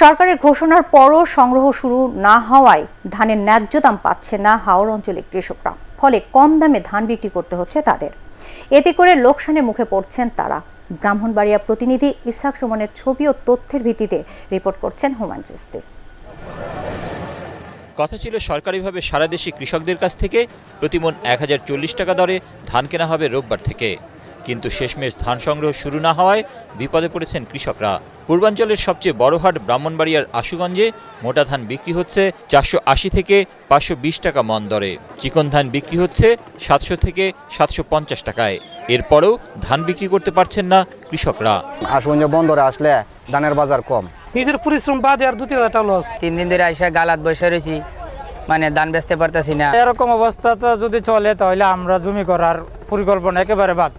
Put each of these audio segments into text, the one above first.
সরকারের ঘোষণার পরও সংগ্রহ শুরু না হওয়ায় ধানের ন্যায্য দাম পাচ্ছে না হাওড় অঞ্চলের কৃষকরা। ফলে কম দামে ধান বিক্রি করতে হচ্ছে তাদের। এতে করে লোকসানের মুখে পড়ছেন তারা। ব্রাহ্মণবাড়িয়া প্রতিনিধি ইসহাক সুমনের ছবি ও তথ্যের ভিত্তিতে রিপোর্ট করছেন হুমায়ুন চিস্তি। কথা ছিল সরকারিভাবে সারা দেশি কৃষকদের কাছ থেকে প্রতিমন ১০৪০ টাকা দরে ধান কেনা হবে রোববার থেকে, কিন্তু শেষমেশ ধান সংগ্রহ শুরু না হওয়ায় বিপদে পড়েছেন কৃষকরা। পূর্বাঞ্চলের সবচেয়ে বড় হাট ব্রাহ্মণবাড়িয়ার আশুগঞ্জে মোটা ধান বিক্রি হচ্ছে ৪৮০ থেকে ৫২০ টাকা মন দরে, চিকন ধান বিক্রি হচ্ছে ৭০০ থেকে ৭৫০ টাকায়। এরপরও ধান বিক্রি করতে পারছেন না কৃষকরা। আশুগঞ্জ বন্দরে আসলে ধানের বাজার কম। নিজের পরিশ্রম বাদে আর ২-৩ টাকা লস। ৩ দিন ধরে আইসা গালাত বসে রয়েছি, মানে ধান বেচতে পারতেছি না। এরকম অবস্থা তো যদি চলে তাহলে আমরা জমি করার পরিকল্পনা একেবারে বাদ।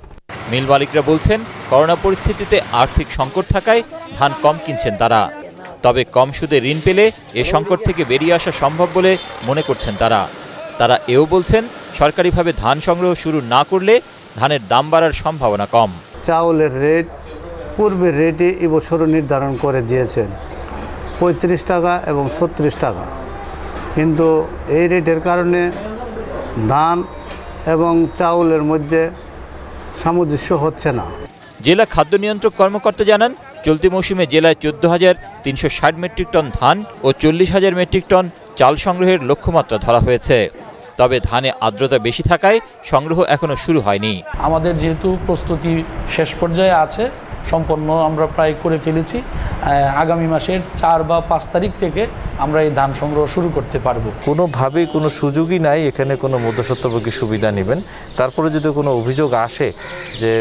মিল মালিকরা বলছেন, করোনা পরিস্থিতিতে আর্থিক সংকট থাকায় ধান কম কিনছেন তারা। তবে কম সুদে ঋণ পেলে এ সংকট থেকে বেরিয়ে আসা সম্ভব বলে মনে করছেন তারা। তারা এও বলছেন, সরকারিভাবে ধান সংগ্রহ শুরু না করলে ধানের দাম বাড়ার সম্ভাবনা কম। চাউলের রেট পূর্বের রেটে এবছর নির্ধারণ করে দিয়েছেন ৩৫ টাকা এবং ৩৬ টাকা, কিন্তু এই রেটের কারণে ধান এবং চাউলের মধ্যে সামঞ্জস্য হচ্ছে না। জেলা খাদ্য নিয়ন্ত্রক কর্মকর্তা জানান, চলতি মৌসুমে জেলায় ১৪,৩৬০ মেট্রিক টন ধান ও ৪০,০০০ মেট্রিক টন চাল সংগ্রহের লক্ষ্যমাত্রা ধরা হয়েছে। তবে ধানে আর্দ্রতা বেশি থাকায় সংগ্রহ এখনো শুরু হয়নি। আমাদের যেহেতু প্রস্তুতি শেষ পর্যায়ে আছে, সম্পন্ন আমরা প্রায় করে ফেলেছি। আগামী মাসের ৪ বা ৫ তারিখ থেকে আমরা এই ধান সংগ্রহ শুরু করতে পারবো। কোনোভাবেই কোনো সুযোগই নাই এখানে কোনো মধ্যস্বত্বভোগী সুবিধা নেবেন। তারপরে যদি কোনো অভিযোগ আসে যে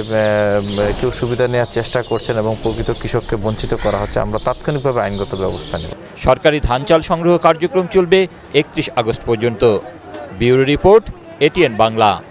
কেউ সুবিধা নেওয়ার চেষ্টা করছেন এবং প্রকৃত কৃষককে বঞ্চিত করা হচ্ছে, আমরা তাৎক্ষণিকভাবে আইনগত ব্যবস্থা নেব। সরকারি ধান চাল সংগ্রহ কার্যক্রম চলবে ৩১ আগস্ট পর্যন্ত। Bureau report, ATN Bangla.